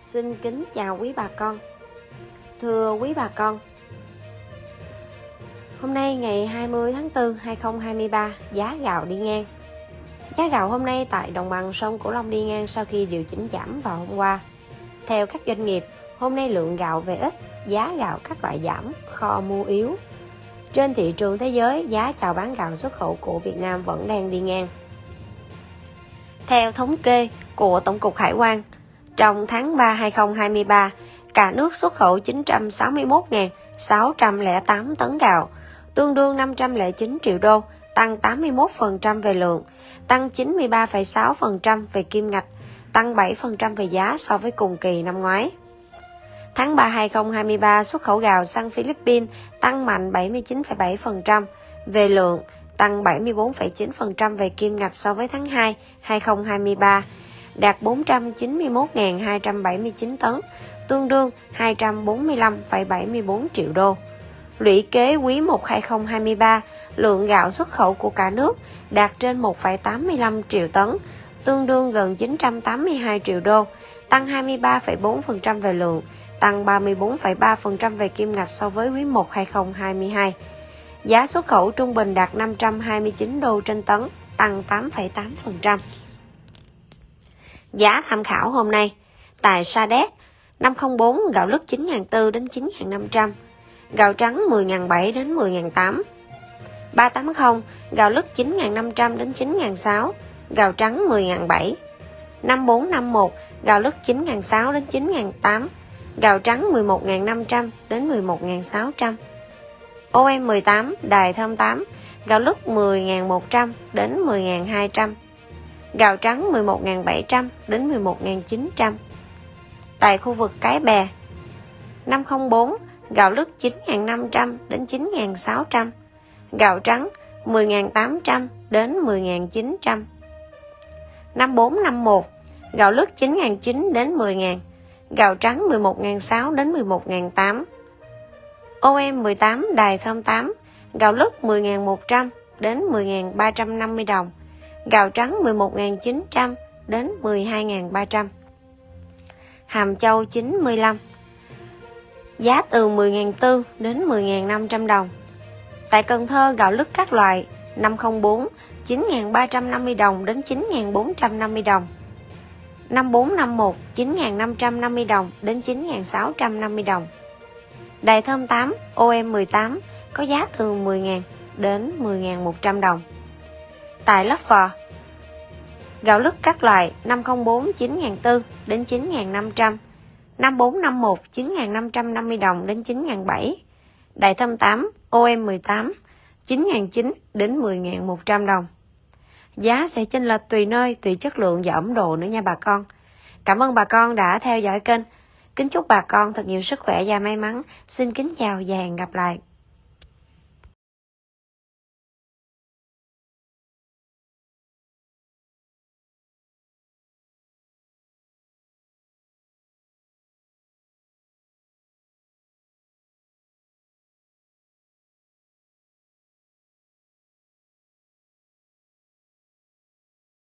Xin kính chào quý bà con. Thưa quý bà con, hôm nay ngày 20 tháng 4, 2023, giá gạo đi ngang. Giá gạo hôm nay tại đồng bằng sông Cửu Long đi ngang sau khi điều chỉnh giảm vào hôm qua. Theo các doanh nghiệp, hôm nay lượng gạo về ít, giá gạo các loại giảm, kho mua yếu. Trên thị trường thế giới, giá chào bán gạo xuất khẩu của Việt Nam vẫn đang đi ngang. Theo thống kê của Tổng cục Hải quan, trong tháng 3 2023, cả nước xuất khẩu 961.608 tấn gạo, tương đương 509 triệu đô, tăng 81% về lượng, tăng 93,6% về kim ngạch, tăng 7% về giá so với cùng kỳ năm ngoái. Tháng 3 2023, xuất khẩu gạo sang Philippines tăng mạnh 79,7% về lượng, tăng 74,9% về kim ngạch so với tháng 2 2023, đạt 491.279 tấn, tương đương 245,74 triệu đô. Lũy kế quý 1 2023, lượng gạo xuất khẩu của cả nước đạt trên 1,85 triệu tấn, tương đương gần 982 triệu đô, tăng 23,4% về lượng, tăng 34,3% về kim ngạch so với quý 1 2022. Giá xuất khẩu trung bình đạt 529 đô trên tấn, tăng 8,8%. Giá tham khảo hôm nay tại Sa Đéc 504 gạo lứt 9.400 đến 9.500, gạo trắng 10.700 đến 10.800, 380 gạo lứt 9.500 đến 9.600, gạo trắng 10.700, 5451 gạo lứt 9.600 đến 9.800, gạo trắng 11.500 đến 11.600, OM 18 Đài Thơm 8 gạo lứt 10.100 đến 10.200, gạo trắng 11.700 đến 11.900. Tại khu vực Cái Bè 504 gạo lứt 9.500 đến 9.600, gạo trắng 10.800 đến 10.900. 5451 gạo lứt 9.900 đến 10.000, gạo trắng 11.600 đến 11.800. OM 18 Đài Thơm 8 gạo lứt 10.100 đến 10.350 đồng, gạo trắng 11.900 đến 12.300. Hàm Châu 95 giá từ 10.400 đến 10.500 đồng. Tại Cần Thơ, gạo lứt các loại 504 9.350 đồng đến 9.450 đồng, 5451 9.550 đồng đến 9.650 đồng. Đài Thơm 8 OM 18 có giá từ 10.000 đến 10.100 đồng. Tại Lập Vò, gạo lứt các loại 504 9.400 đến 9.500, 5451 9.550 đồng đến 9.700, Đài Thơm 8 OM 18 9.900 đến 10.100 đồng. Giá sẽ chênh lệch tùy nơi, tùy chất lượng và ẩm độ nữa nha bà con. Cảm ơn bà con đã theo dõi kênh. Kính chúc bà con thật nhiều sức khỏe và may mắn. Xin kính chào và hẹn gặp lại.